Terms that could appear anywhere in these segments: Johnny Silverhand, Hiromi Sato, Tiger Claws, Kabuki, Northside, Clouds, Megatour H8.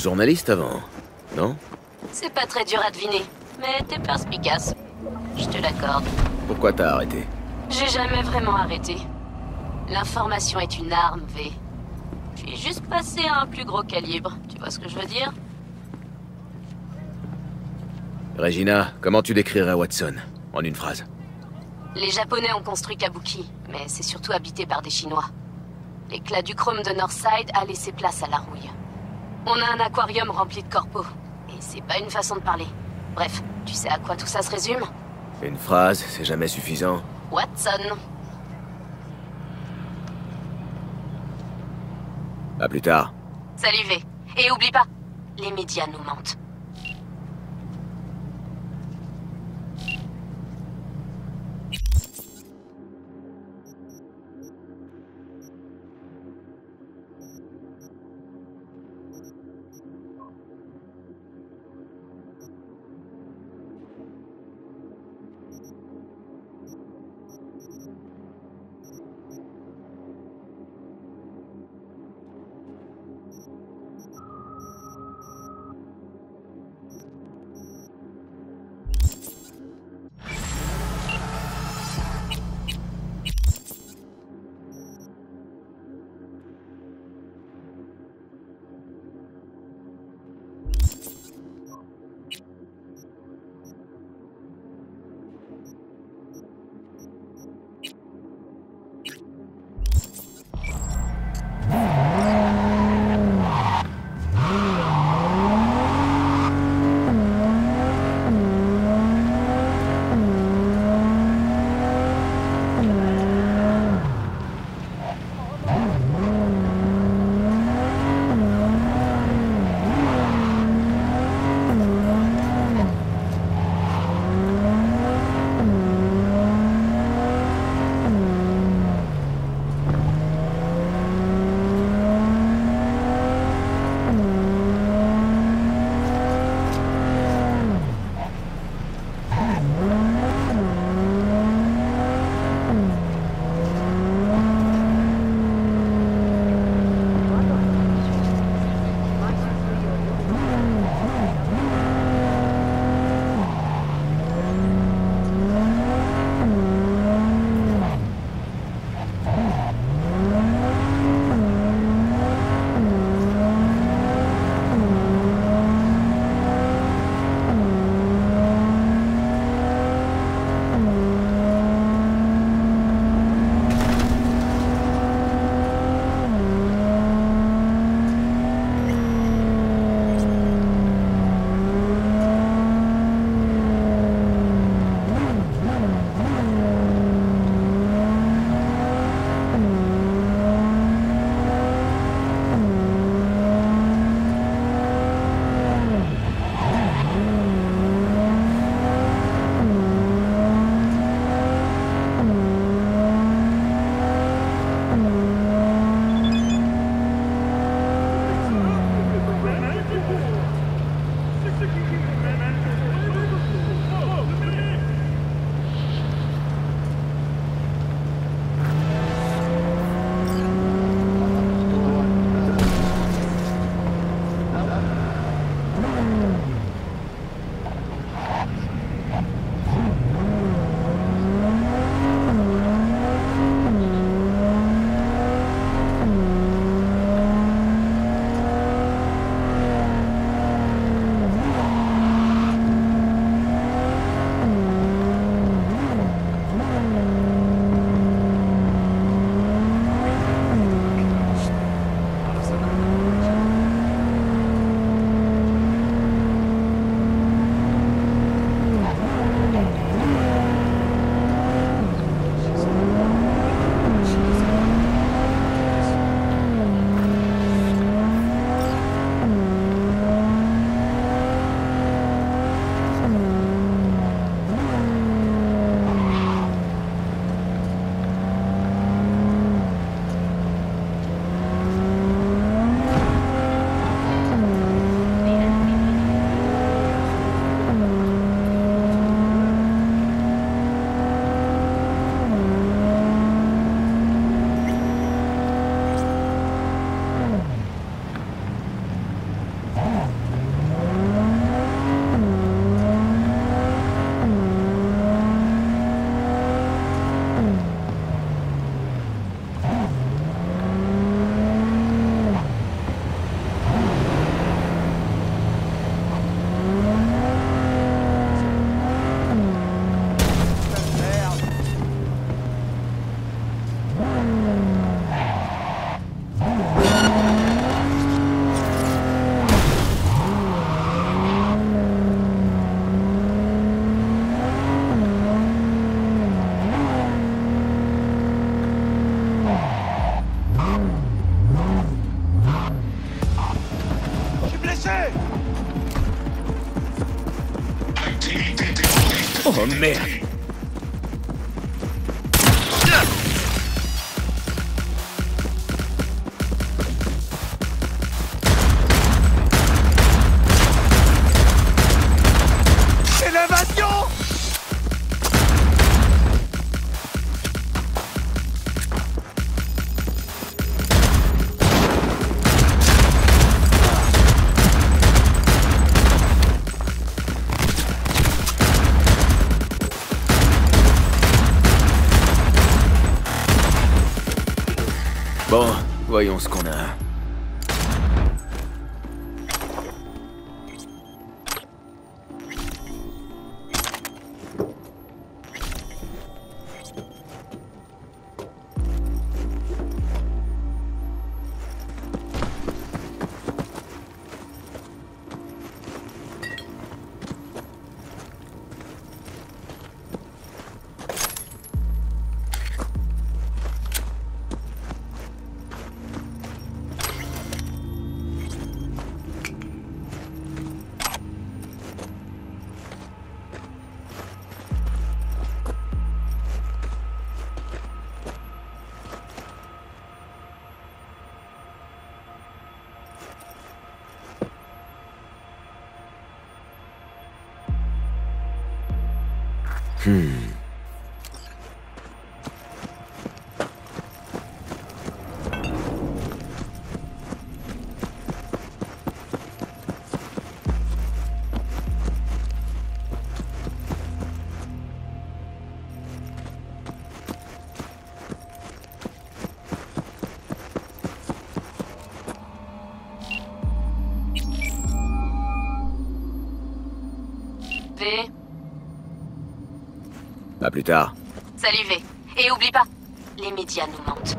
journaliste avant, non? C'est pas très dur à deviner, mais t'es perspicace. Je te l'accorde. Pourquoi t'as arrêté? J'ai jamais vraiment arrêté. L'information est une arme, V. Je suis juste passé à un plus gros calibre, tu vois ce que je veux dire? Regina, comment tu décrirais Watson, en une phrase? Les Japonais ont construit Kabuki, mais c'est surtout habité par des Chinois. L'éclat du chrome de Northside a laissé place à la rouille. On a un aquarium rempli de corpos, et c'est pas une façon de parler. Bref, tu sais à quoi tout ça se résume? Une phrase, c'est jamais suffisant. Watson. À plus tard. Salut V. Et oublie pas, les médias nous mentent. Oh merde! Élévation! Bon, voyons ce qu'on a. À plus tard. Salut V. Et oublie pas, les médias nous mentent.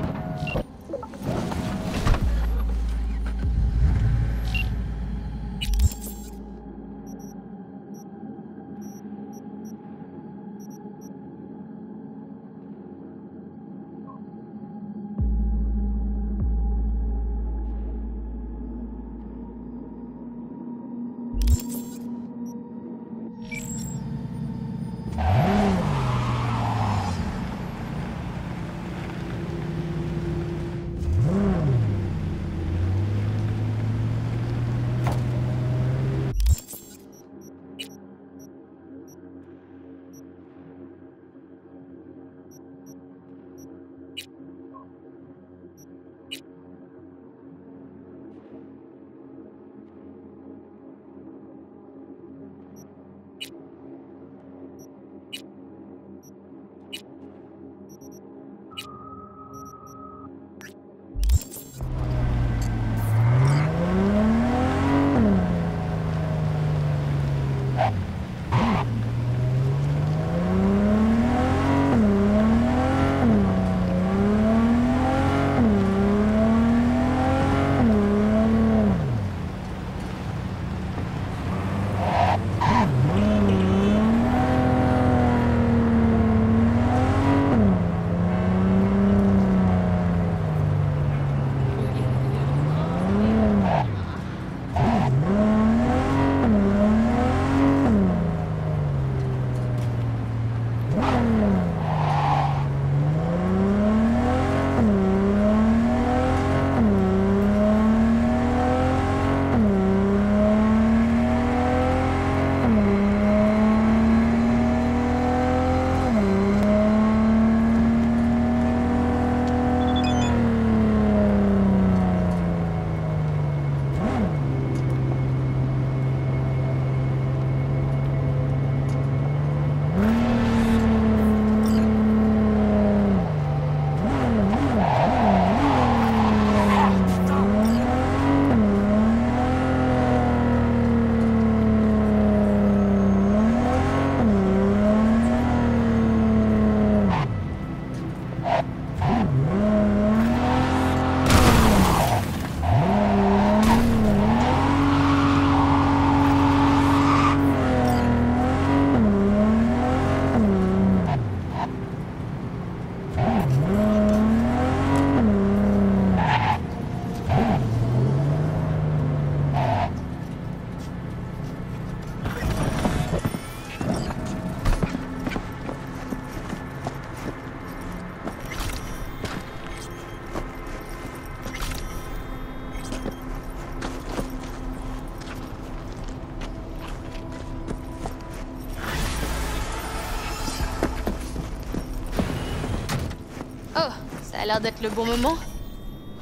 Ça a l'air d'être le bon moment.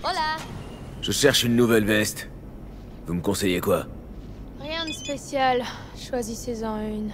Hola! Je cherche une nouvelle veste. Vous me conseillez quoi? Rien de spécial. Choisissez-en une.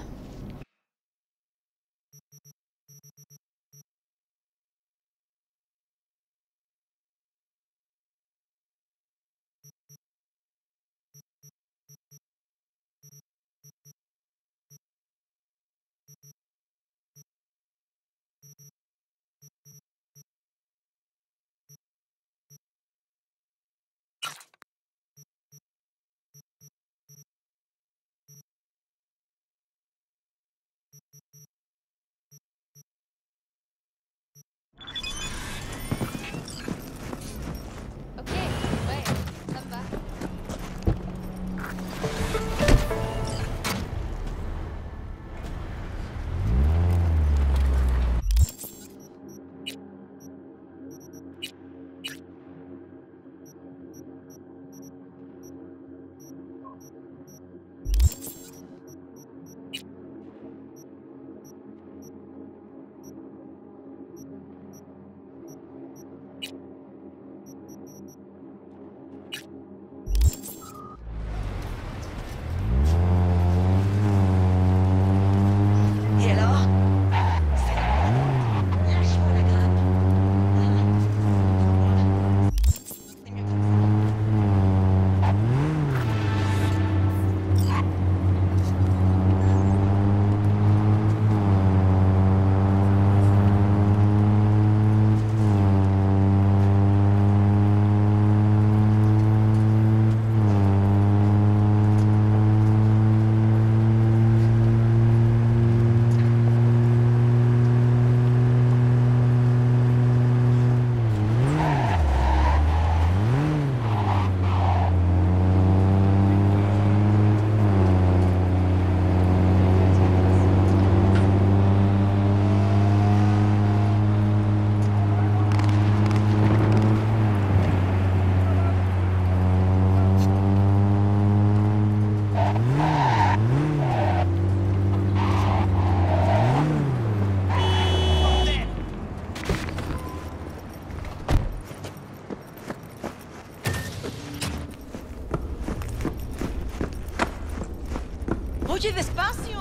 Despacio.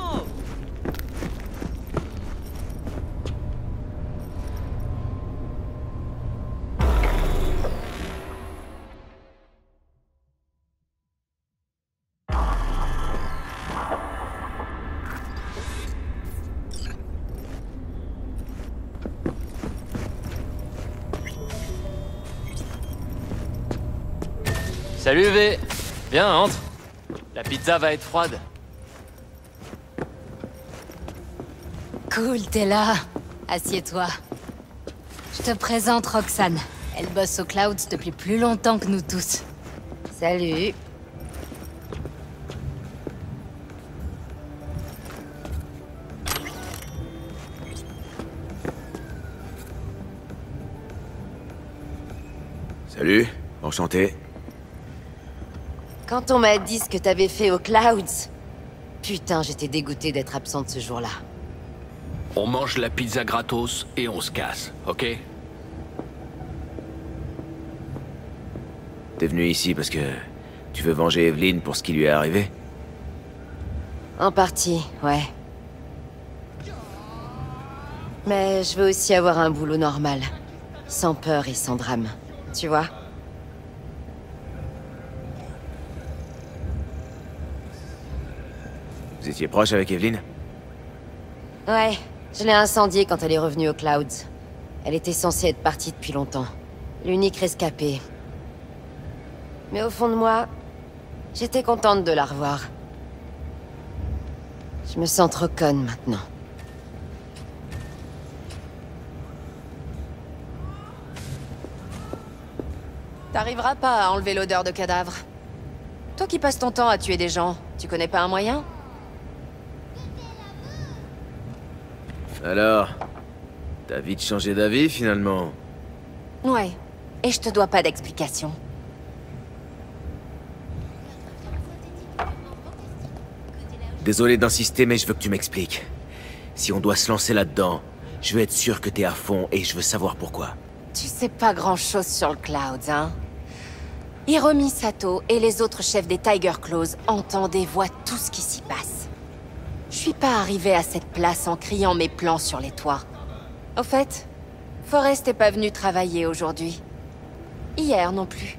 Salut V. Viens, entre. La pizza va être froide. Cool, t'es là. Assieds-toi. Je te présente Roxane. Elle bosse aux Clouds depuis plus longtemps que nous tous. Salut. Salut, enchanté. Quand on m'a dit ce que t'avais fait aux Clouds, putain, j'étais dégoûtée d'être absente ce jour-là. On mange la pizza gratos et on se casse, ok? T'es venu ici parce que tu veux venger Evelyn pour ce qui lui est arrivé? En partie, ouais. Mais je veux aussi avoir un boulot normal, sans peur et sans drame, tu vois? Vous étiez proche avec Evelyn? Ouais. Je l'ai incendiée quand elle est revenue aux Clouds. Elle était censée être partie depuis longtemps. L'unique rescapée. Mais au fond de moi, j'étais contente de la revoir. Je me sens trop conne maintenant. T'arriveras pas à enlever l'odeur de cadavre. Toi qui passes ton temps à tuer des gens, tu connais pas un moyen ? Alors, t'as vite changé d'avis, finalement. Ouais, et je te dois pas d'explication. Désolé d'insister, mais je veux que tu m'expliques. Si on doit se lancer là-dedans, je veux être sûr que t'es à fond et je veux savoir pourquoi. Tu sais pas grand-chose sur le Clouds, hein? Hiromi Sato et les autres chefs des Tiger Claws entendent et voient tout ce qui s'y passe. Je suis pas arrivée à cette place en criant mes plans sur les toits. Au fait, Forrest est pas venu travailler aujourd'hui. Hier non plus.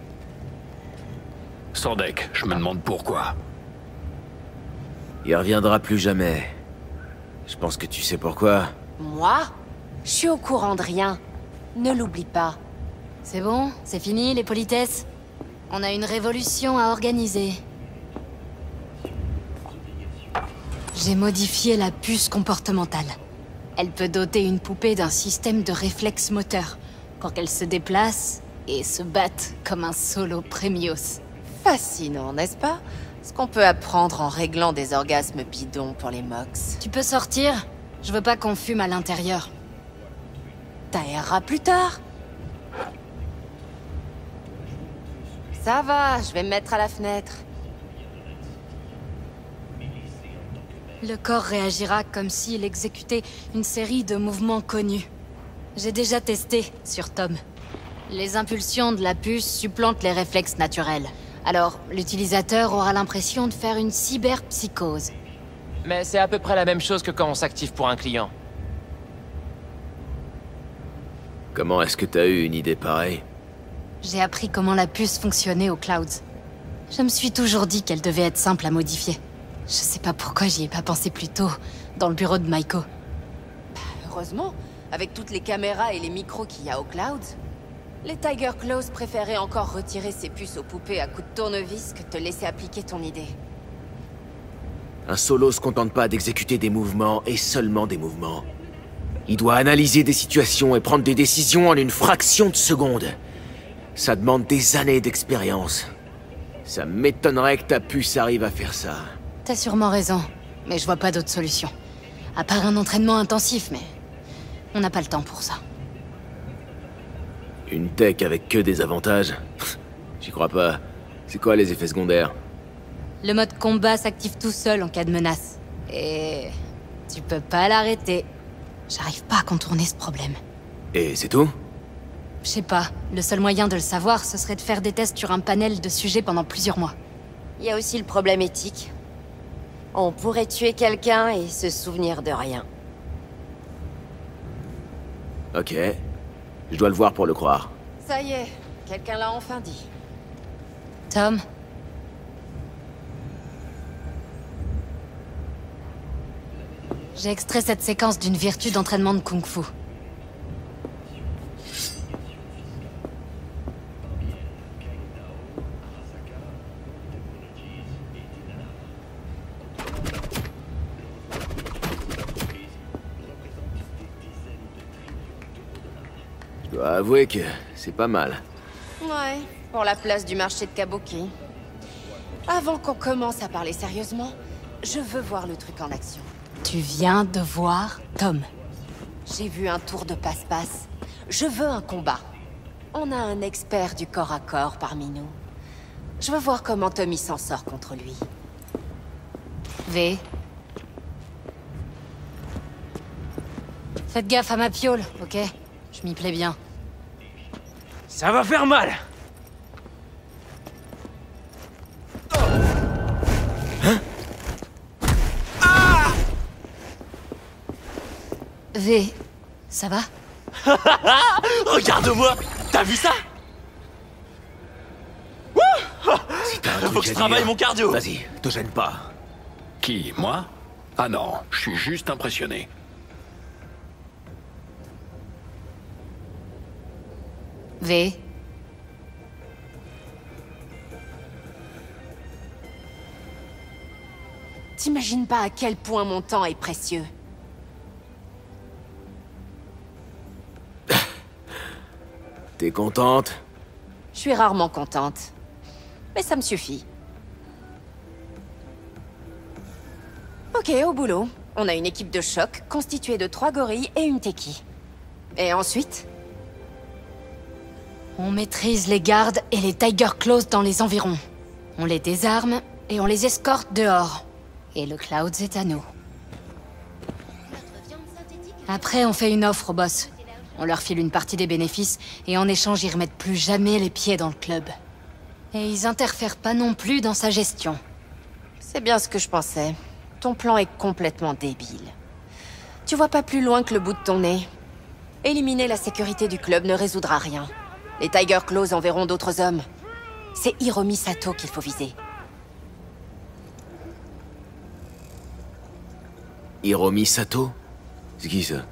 Sordec, je me demande pourquoi. Il reviendra plus jamais. Je pense que tu sais pourquoi. Moi? Je suis au courant de rien. Ne l'oublie pas. C'est bon, c'est fini les politesses. On a une révolution à organiser. J'ai modifié la puce comportementale. Elle peut doter une poupée d'un système de réflexe moteur pour qu'elle se déplace et se batte comme un solo premios. Fascinant, n'est-ce pas? Ce qu'on peut apprendre en réglant des orgasmes bidons pour les mox. Tu peux sortir? Je veux pas qu'on fume à l'intérieur. T'aéreras plus tard. Ça va, je vais me mettre à la fenêtre. Le corps réagira comme s'il exécutait une série de mouvements connus. J'ai déjà testé sur Tom. Les impulsions de la puce supplantent les réflexes naturels. Alors, l'utilisateur aura l'impression de faire une cyberpsychose. Mais c'est à peu près la même chose que quand on s'active pour un client. Comment est-ce que t'as eu une idée pareille? J'ai appris comment la puce fonctionnait au Clouds. Je me suis toujours dit qu'elle devait être simple à modifier. Je sais pas pourquoi j'y ai pas pensé plus tôt, dans le bureau de Maiko. Bah, heureusement, avec toutes les caméras et les micros qu'il y a au Clouds. Les Tiger Claws préféraient encore retirer ses puces aux poupées à coups de tournevis que te laisser appliquer ton idée. Un solo se contente pas d'exécuter des mouvements, et seulement des mouvements. Il doit analyser des situations et prendre des décisions en une fraction de seconde. Ça demande des années d'expérience. Ça m'étonnerait que ta puce arrive à faire ça. T'as sûrement raison, mais je vois pas d'autre solution. À part un entraînement intensif, mais... on n'a pas le temps pour ça. Une tech avec que des avantages? J'y crois pas. C'est quoi les effets secondaires? Le mode combat s'active tout seul en cas de menace. Et... tu peux pas l'arrêter. J'arrive pas à contourner ce problème. Et c'est tout? Je sais pas. Le seul moyen de le savoir, ce serait de faire des tests sur un panel de sujets pendant plusieurs mois. Il y a aussi le problème éthique. On pourrait tuer quelqu'un et se souvenir de rien. Ok. Je dois le voir pour le croire. Ça y est, quelqu'un l'a enfin dit. Tom? J'ai extrait cette séquence d'une vertu d'entraînement de kung-fu. Je dois avouer que c'est pas mal. Ouais, pour la place du marché de Kabuki. Avant qu'on commence à parler sérieusement, je veux voir le truc en action. Tu viens de voir Tom. J'ai vu un tour de passe-passe. Je veux un combat. On a un expert du corps à corps parmi nous. Je veux voir comment Tommy s'en sort contre lui. V. Faites gaffe à ma piole, ok? Je m'y plais bien. Ça va faire mal. Oh. Hein? Ah! V, ça va? Regarde-moi! T'as vu ça? Faut que je travaille mon cardio. Vas-y, te gêne pas. Qui, moi? Ah non, je suis juste impressionné. V. T'imagines pas à quel point mon temps est précieux. T'es contente? Je suis rarement contente. Mais ça me suffit. Ok, au boulot. On a une équipe de choc constituée de 3 gorilles et une teki. Et ensuite? On maîtrise les gardes et les Tiger Claws dans les environs. On les désarme et on les escorte dehors. Et le Clouds est à nous. Après, on fait une offre au boss. On leur file une partie des bénéfices, et en échange, ils remettent plus jamais les pieds dans le club. Et ils interfèrent pas non plus dans sa gestion. C'est bien ce que je pensais. Ton plan est complètement débile. Tu vois pas plus loin que le bout de ton nez. Éliminer la sécurité du club ne résoudra rien. Les Tiger Claws enverront d'autres hommes. C'est Hiromi Sato qu'il faut viser. Hiromi Sato? C'est qui ça?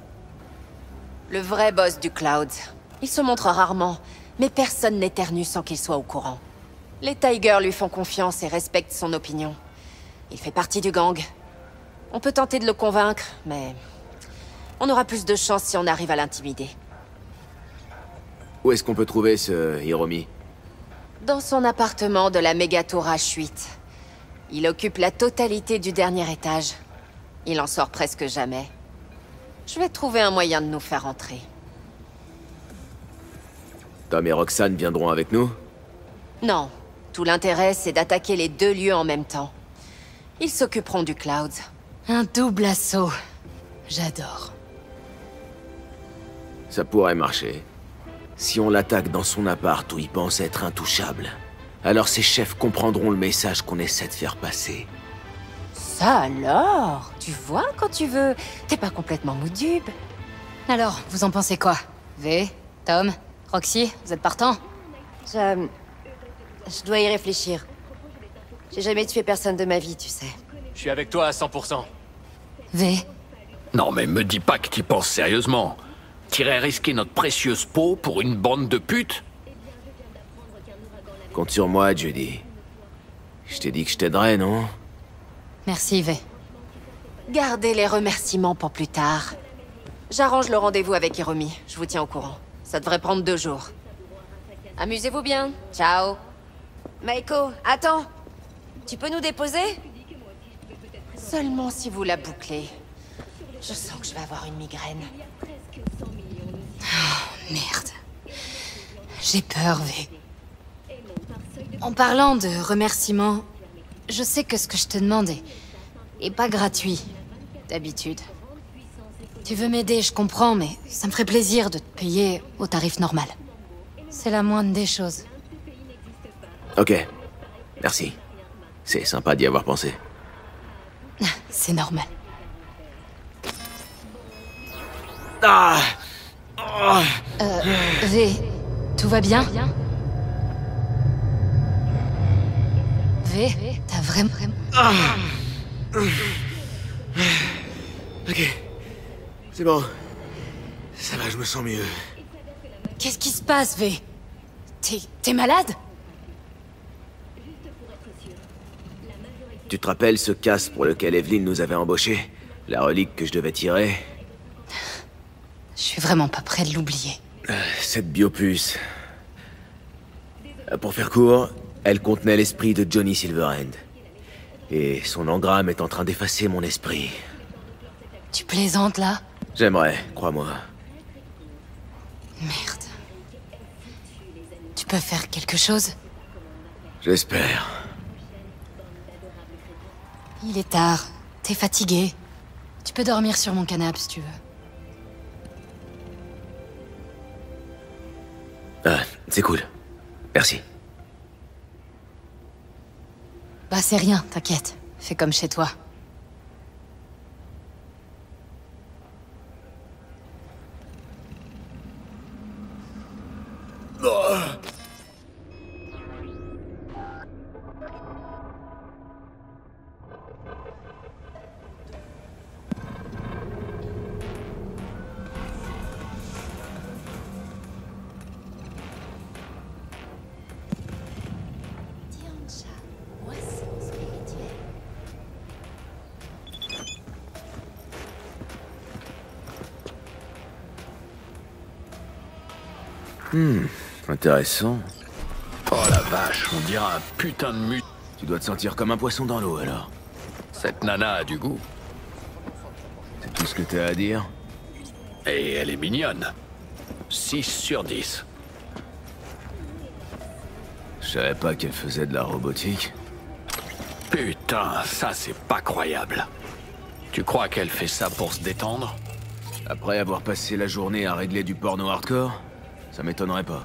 Le vrai boss du Clouds. Il se montre rarement, mais personne n'éternue sans qu'il soit au courant. Les Tigers lui font confiance et respectent son opinion. Il fait partie du gang. On peut tenter de le convaincre, mais... on aura plus de chance si on arrive à l'intimider. Où est-ce qu'on peut trouver ce Hiromi? Dans son appartement de la Megatour H8. Il occupe la totalité du dernier étage. Il en sort presque jamais. Je vais trouver un moyen de nous faire entrer. Tom et Roxane viendront avec nous? Non. Tout l'intérêt, c'est d'attaquer les deux lieux en même temps. Ils s'occuperont du Clouds. Un double assaut. J'adore. Ça pourrait marcher. Si on l'attaque dans son appart où il pense être intouchable, alors ses chefs comprendront le message qu'on essaie de faire passer. Ça alors? Tu vois quand tu veux. T'es pas complètement moudube. Alors, vous en pensez quoi? V, Tom, Roxy, vous êtes partant? Je dois y réfléchir. J'ai jamais tué personne de ma vie, tu sais. Je suis avec toi à 100%. V. Non mais me dis pas que t'y penses sérieusement. T'irais risquer notre précieuse peau pour une bande de putes? Compte sur moi, Judy. Je t'ai dit que je t'aiderais, non? Merci, V. Gardez les remerciements pour plus tard. J'arrange le rendez-vous avec Hiromi. Je vous tiens au courant. Ça devrait prendre 2 jours. Amusez-vous bien. Ciao. Maiko, attends. Tu peux nous déposer? Seulement si vous la bouclez. Je sens que je vais avoir une migraine. Oh, merde. J'ai peur, V. En parlant de remerciements, je sais que ce que je te demandais est pas gratuit, d'habitude. Tu veux m'aider, je comprends, mais ça me ferait plaisir de te payer au tarif normal. C'est la moindre des choses. Ok. Merci. C'est sympa d'y avoir pensé. C'est normal. Ah! Oh! V, tout va bien? V, t'as vraiment... Ah! Ok. C'est bon. Ça va, je me sens mieux. Qu'est-ce qui se passe, V? T'es malade? Tu te rappelles ce casse pour lequel Evelyn nous avait embauché? La relique que je devais tirer? Je suis vraiment pas prêt de l'oublier. Cette biopuce... Pour faire court, elle contenait l'esprit de Johnny Silverhand. Et son engramme est en train d'effacer mon esprit. Tu plaisantes, là? J'aimerais, crois-moi. Merde. Tu peux faire quelque chose? J'espère. Il est tard. T'es fatigué. Tu peux dormir sur mon canapé si tu veux. Ah, c'est cool. Merci. Bah c'est rien, t'inquiète. Fais comme chez toi. Intéressant. Oh la vache, on dirait un putain de mute. Tu dois te sentir comme un poisson dans l'eau alors. Cette nana a du goût. C'est tout ce que t'as à dire? Et elle est mignonne. 6 sur 10. Je savais pas qu'elle faisait de la robotique. Putain, ça c'est pas croyable. Tu crois qu'elle fait ça pour se détendre? Après avoir passé la journée à régler du porno hardcore, ça m'étonnerait pas.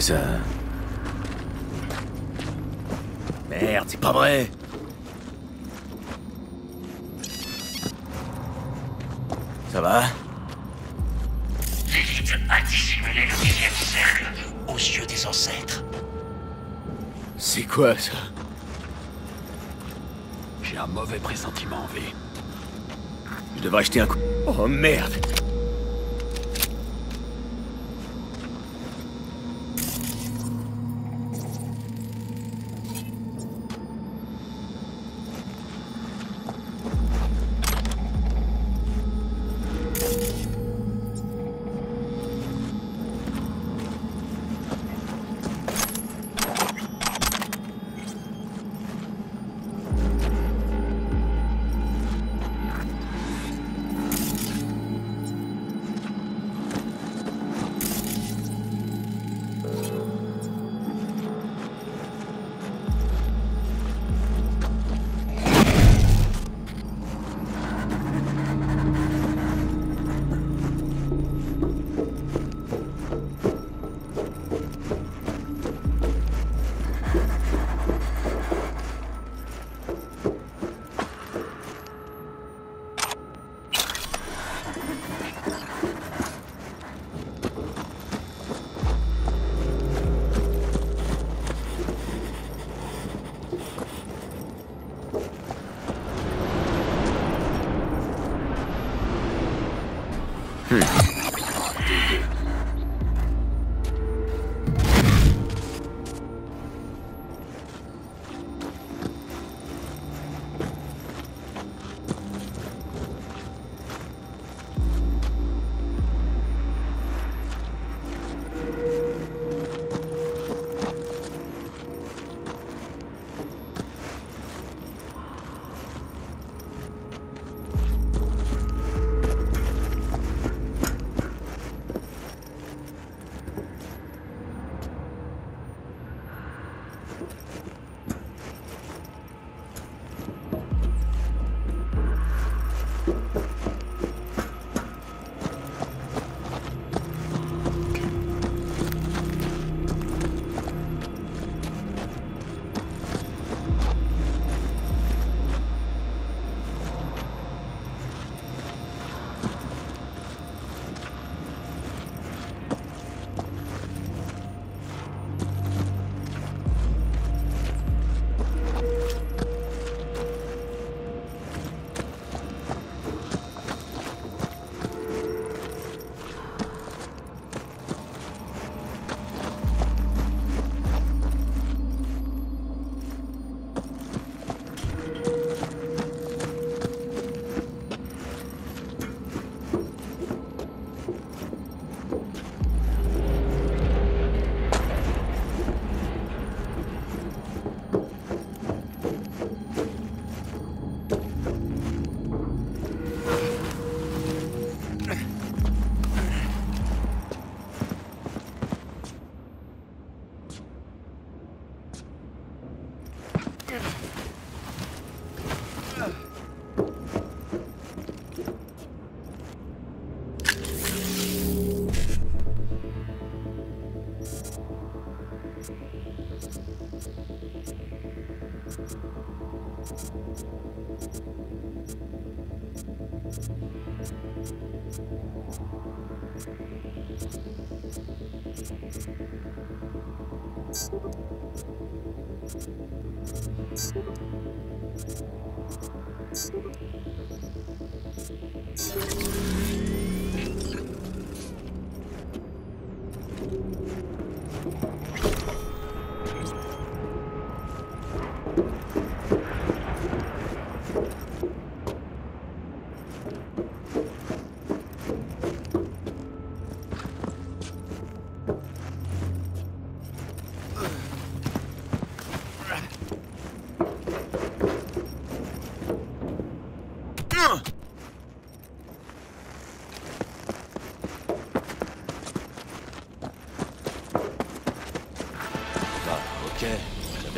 Ça. Merde, c'est pas vrai. Ça va? J'hésite à dissimuler le deuxième cercle aux yeux des ancêtres. C'est quoi ça? J'ai un mauvais pressentiment, V. Je devrais jeter un coup. Oh merde!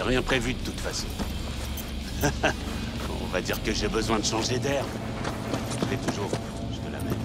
Rien prévu de toute façon. On va dire que j'ai besoin de changer d'air. Je l'ai toujours. Je te l'amène.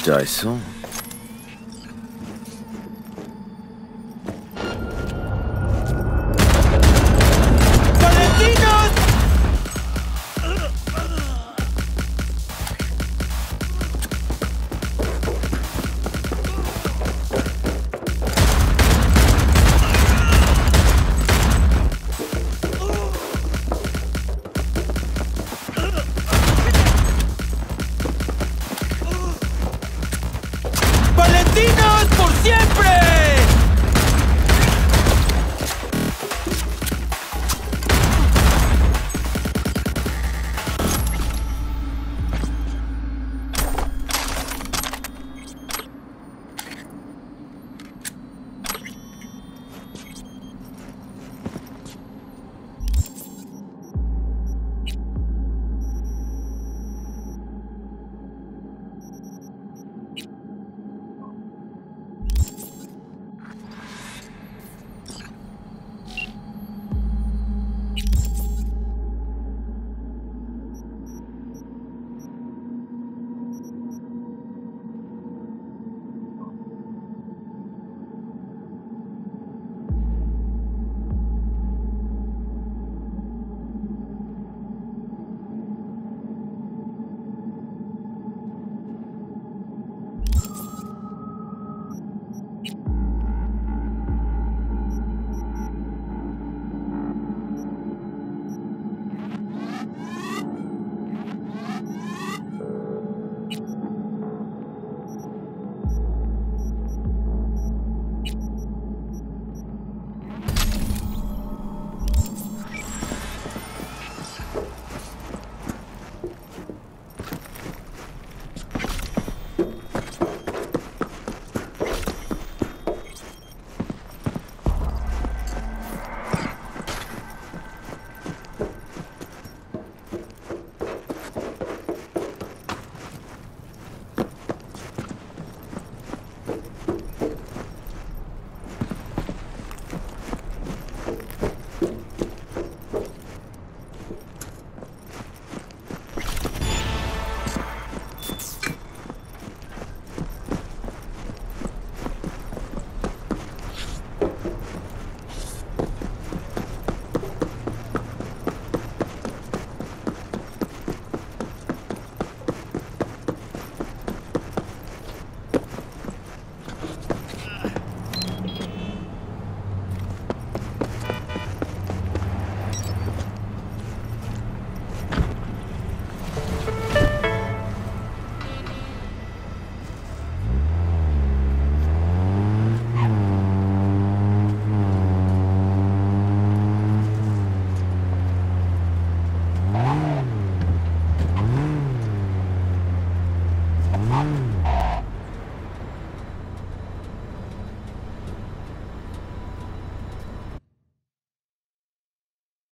Intéressant.